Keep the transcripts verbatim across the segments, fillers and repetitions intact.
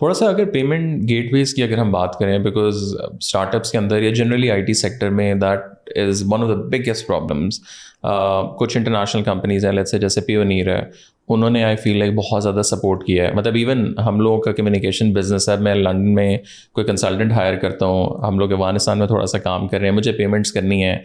थोड़ा सा अगर पेमेंट गेटवेज की अगर हम बात करें, बिकॉज स्टार्टअप्स के अंदर या जनरली आईटी सेक्टर में that is one of the biggest problems. कुछ इंटरनेशनल कंपनीज हैं, लेट्स से जैसे पियोनीर है, उन्होंने आई फील लाइक बहुत ज़्यादा सपोर्ट किया है. मतलब इवन हम लोगों का कम्युनिकेशन बिजनेस है, मैं लंदन में कोई कंसल्टेंट हायर करता हूँ, हम लोग अफगानिस्तान में थोड़ा सा काम कर रहे हैं, मुझे पेमेंट्स करनी है,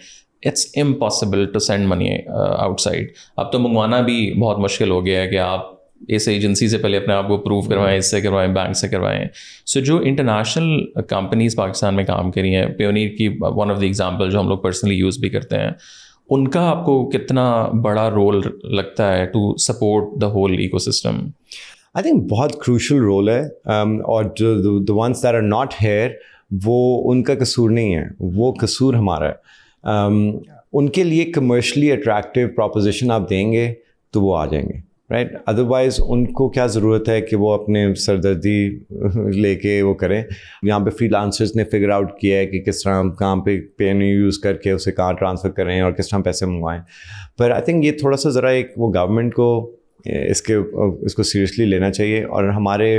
it's impossible to send money outside. अब तो मंगवाना भी बहुत मुश्किल हो गया है कि आप इस एजेंसी से पहले अपने आप को प्रूव करवाएं, इससे करवाएं, बैंक से करवाएं. सो so, जो इंटरनेशनल कंपनीज़ पाकिस्तान में काम करी हैं, पियोनीर की वन ऑफ द एग्जांपल जो हम लोग पर्सनली यूज़ भी करते हैं, उनका आपको कितना बड़ा रोल लगता है to support the whole ecosystem? I think बहुत क्रूशल रोल है. um, और जो the ones that are not here, वो उनका कसूर नहीं है, वो कसूर हमारा है. um, उनके लिए कमर्शली अट्रैक्टिव प्रपोजिशन आप देंगे तो वो आ जाएंगे, राइट right? अदरवाइज़ उनको क्या ज़रूरत है कि वो अपने सरदर्दी लेके वो करें. यहाँ पे फ्रीलांसर्स ने फिगर आउट किया है कि किस तरह हम कहाँ पे पेयोनीर यूज़ करके उसे कहाँ ट्रांसफ़र करें और किस तरह पैसे मंगवाएं. पर आई थिंक ये थोड़ा सा ज़रा एक वो गवर्नमेंट को इसके इसको सीरियसली लेना चाहिए. और हमारे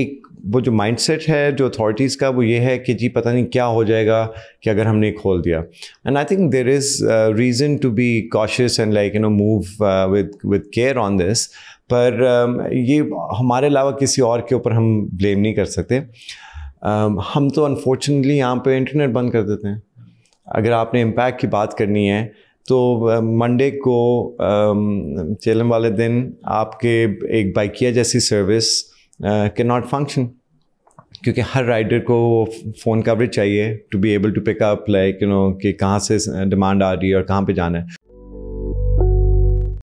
एक वो जो माइंडसेट है जो अथॉरिटीज़ का, वो ये है कि जी पता नहीं क्या हो जाएगा कि अगर हमने खोल दिया. And I think there is reason to be cautious and like you know move with with care on this. पर um, ये हमारे अलावा किसी और के ऊपर हम ब्लेम नहीं कर सकते. um, हम तो अनफॉर्चुनेटली यहाँ पे इंटरनेट बंद कर देते हैं. अगर आपने इम्पैक्ट की बात करनी है तो मंडे uh, को uh, चेलम वाले दिन आपके एक बाइकिया जैसी सर्विस कैन नॉट फंक्शन, क्योंकि हर राइडर को फ़ोन कवरेज चाहिए to be able to pick up like you know कि कहाँ से डिमांड आ रही है और कहाँ पे जाना है.